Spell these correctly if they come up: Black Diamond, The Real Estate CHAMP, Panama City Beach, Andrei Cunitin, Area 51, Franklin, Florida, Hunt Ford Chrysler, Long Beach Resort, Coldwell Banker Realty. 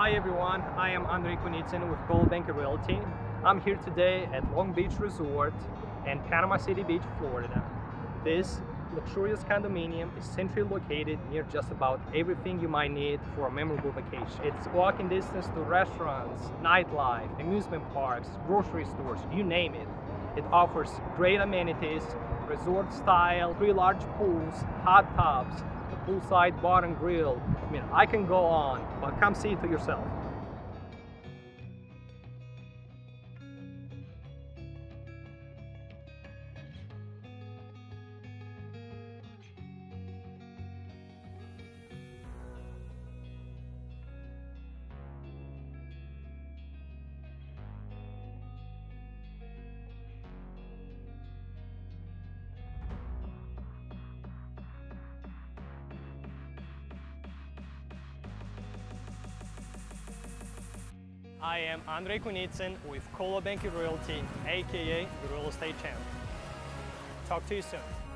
Hi everyone, I am Andrei Cunitin with Coldwell Banker Realty. I'm here today at Long Beach Resort in Panama City Beach, Florida. This luxurious condominium is centrally located near just about everything you might need for a memorable vacation. It's walking distance to restaurants, nightlife, amusement parks, grocery stores, you name it. It offers great amenities, resort style, 3 large pools, hot tubs, a poolside bar and grill. I mean, I can go on, but come see it to yourself. I am Andrei Cunitin with Coldwell Banker Realty, aka the Real Estate Champ. Talk to you soon.